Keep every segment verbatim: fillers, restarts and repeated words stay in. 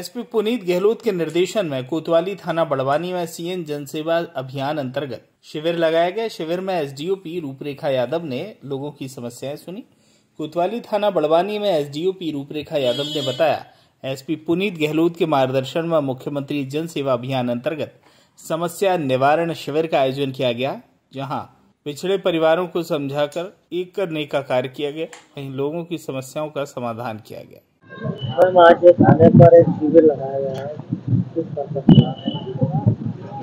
SP Puneet Gehlot के निर्देशन में कोतवाली थाना बड़वानी में सीएन जनसेवा अभियान अंतर्गत शिविर लगाया गया। शिविर में एसडीओपी रूपरेखा यादव ने लोगों की समस्याएं सुनी। कोतवाली थाना बड़वानी में एसडीओपी रूपरेखा यादव ने बताया, एसपी पुनीत गहलोत के मार्गदर्शन में मुख्यमंत्री जनसेवा अभियान अंतर्गत समस्या निवारण शिविर का आयोजन किया गया, जहाँ पिछड़े परिवारों को समझाकर एक करने का कार्य किया गया, वहीं लोगों की समस्याओं का समाधान किया गया। हम आज एक थाने पर एक शिविर लगाया गया है।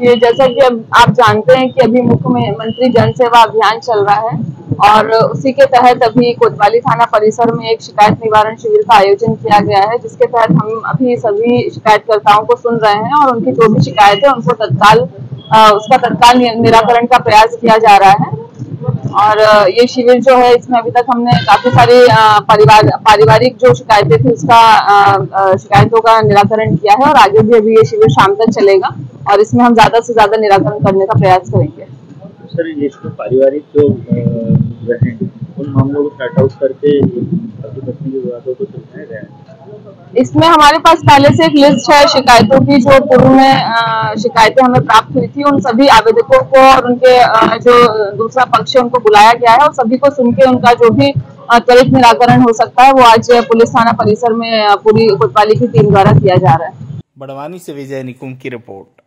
ये जैसा कि आप जानते हैं कि अभी मुख्यमंत्री जनसेवा अभियान चल रहा है और उसी के तहत अभी कोतवाली थाना परिसर में एक शिकायत निवारण शिविर का आयोजन किया गया है, जिसके तहत हम अभी सभी शिकायतकर्ताओं को सुन रहे हैं और उनकी जो भी शिकायत है उनको तत्काल उसका तत्काल निराकरण का प्रयास किया जा रहा है। और ये शिविर जो है, इसमें अभी तक हमने काफी सारे परिवार पारिवारिक जो शिकायतें थी उसका शिकायतों का निराकरण किया है और आगे भी अभी ये शिविर शाम तक चलेगा और इसमें हम ज्यादा से ज्यादा निराकरण करने का प्रयास करेंगे। सर, इसमें पारिवारिक जो रहे उन मामलों को सॉर्ट आउट करके पत्नी के विवादों को सुलझाया गया है। इसमें हमारे पास पहले से एक लिस्ट है शिकायतों की, जो पूर्व में शिकायतें हमें प्राप्त हुई थी। उन सभी आवेदकों को और उनके जो दूसरा पक्ष है उनको बुलाया गया है और सभी को सुन के उनका जो भी त्वरित निराकरण हो सकता है वो आज पुलिस थाना परिसर में पूरी कोतवाली की टीम द्वारा किया जा रहा है। बड़वानी से विजय निकुं की रिपोर्ट।